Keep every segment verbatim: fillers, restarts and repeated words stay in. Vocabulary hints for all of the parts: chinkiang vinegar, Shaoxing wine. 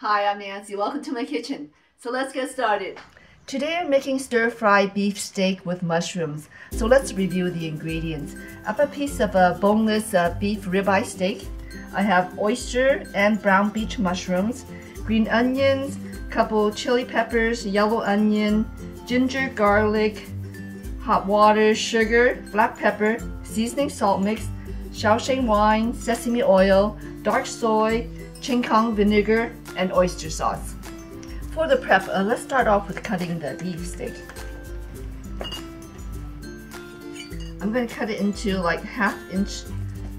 Hi, I'm Nancy. Welcome to my kitchen. So let's get started. Today I'm making stir-fried beef steak with mushrooms. So let's review the ingredients. I have a piece of a boneless uh, beef ribeye steak. I have oyster and brown beach mushrooms, green onions, couple chili peppers, yellow onion, ginger, garlic, hot water, sugar, black pepper, seasoning salt mix, Shaoxing wine, sesame oil, dark soy, chinkiang vinegar, and oyster sauce. For the prep, uh, let's start off with cutting the beef steak. I'm going to cut it into like half inch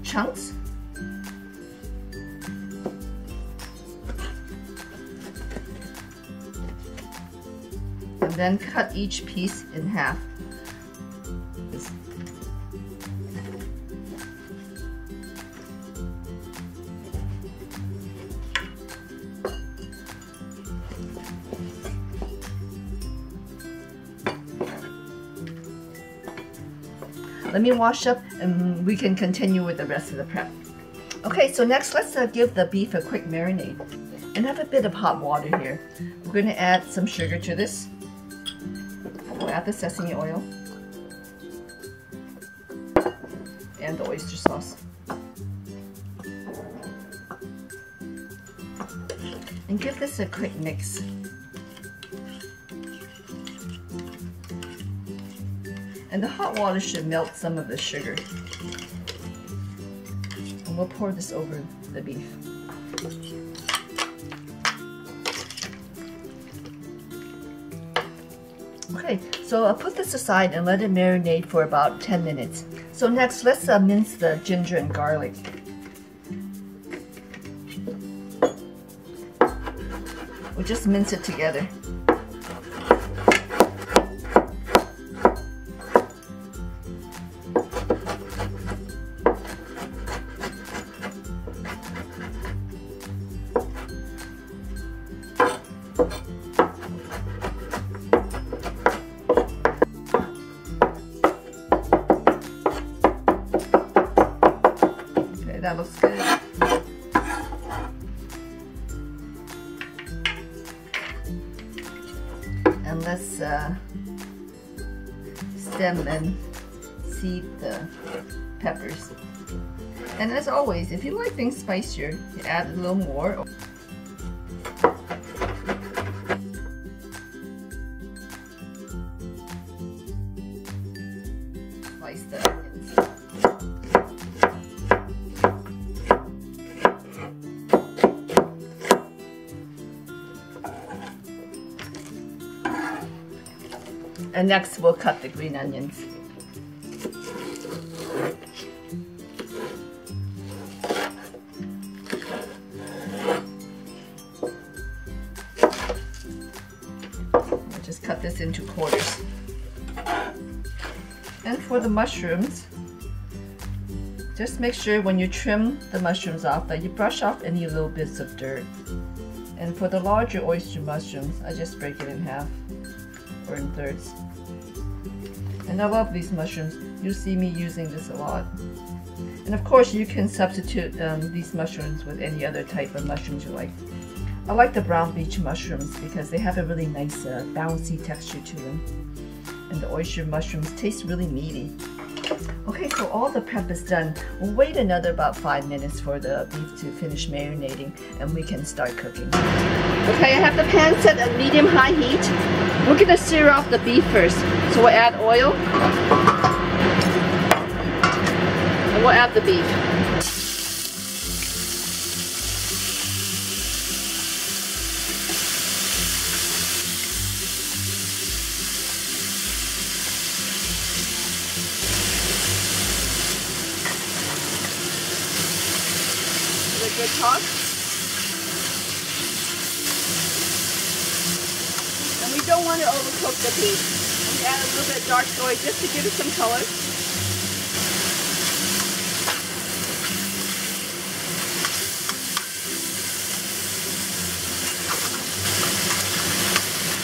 chunks. And then cut each piece in half. Let me wash up and we can continue with the rest of the prep. Okay, so next let's uh, give the beef a quick marinade. And I have a bit of hot water here. We're going to add some sugar to this. We'll add the sesame oil and the oyster sauce. And give this a quick mix. And the hot water should melt some of the sugar. And we'll pour this over the beef. Okay, so I'll put this aside and let it marinate for about ten minutes. So next, let's uh, mince the ginger and garlic. We'll just mince it together. That looks good. And let's uh, stem and seed the peppers. And as always, if you like things spicier, you add a little more. Slice the onions. And next, we'll cut the green onions. We'll just cut this into quarters. And for the mushrooms, just make sure when you trim the mushrooms off that you brush off any little bits of dirt. And for the larger oyster mushrooms, I just break it in half. Or in thirds. And I love these mushrooms. You'll see me using this a lot. And of course you can substitute um, these mushrooms with any other type of mushrooms you like. I like the brown beach mushrooms because they have a really nice uh, bouncy texture to them. And the oyster mushrooms taste really meaty. Okay, so all the prep is done. We'll wait another about five minutes for the beef to finish marinating and we can start cooking. Okay, I have the pan set at medium-high heat. We're gonna sear off the beef first. So we'll add oil. And we'll add the beef. Good talk. And we don't want to overcook the beef. We add a little bit of dark soy just to give it some color.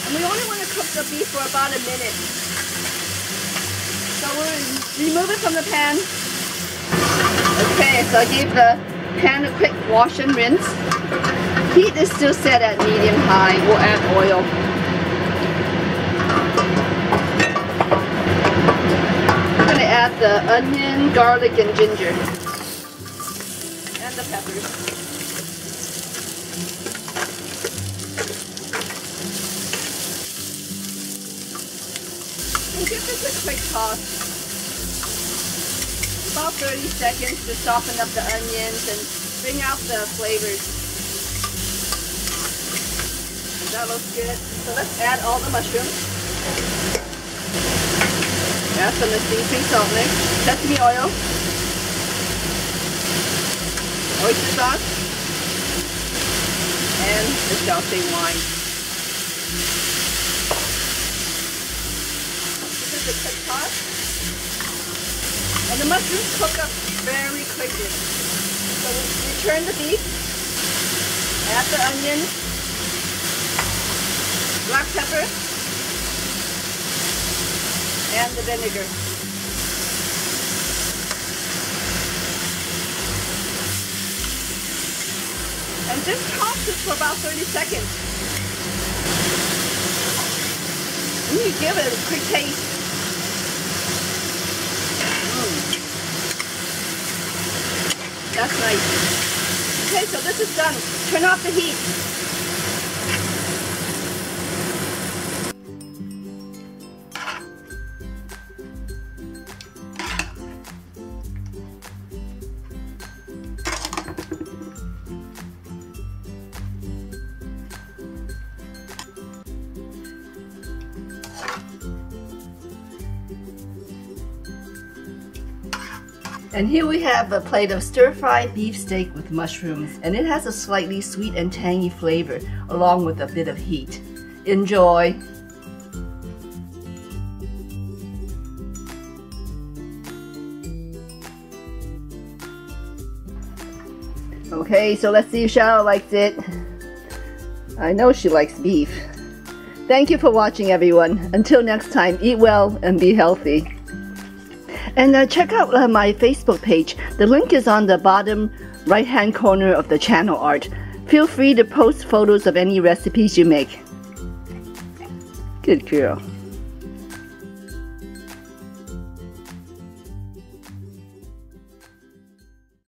And we only want to cook the beef for about a minute. So we'll remove it from the pan. Okay, so I gave the pan a quick wash and rinse. heat is still set at medium high. We'll add oil. I'm going to add the onion, garlic, and ginger. And the peppers. Give this a quick toss, about thirty seconds, to soften up the onions and bring out the flavors. That looks good. So let's add all the mushrooms. Add some sea salt mix, sesame oil, oyster sauce, and the Shaoxing wine. The quick pot. And the mushrooms cook up very quickly. So we turn the beef, add the onion, black pepper, and the vinegar. And just toss it for about thirty seconds. And you give it a quick taste. That's nice. Okay, so this is done. Turn off the heat. And here we have a plate of stir-fried beef steak with mushrooms, and it has a slightly sweet and tangy flavor along with a bit of heat. Enjoy! Okay, so let's see if Shao likes it. I know she likes beef. Thank you for watching, everyone. Until next time, eat well and be healthy. And uh, check out uh, my Facebook page. The link is on the bottom right-hand corner of the channel art. Feel free to post photos of any recipes you make. Good girl.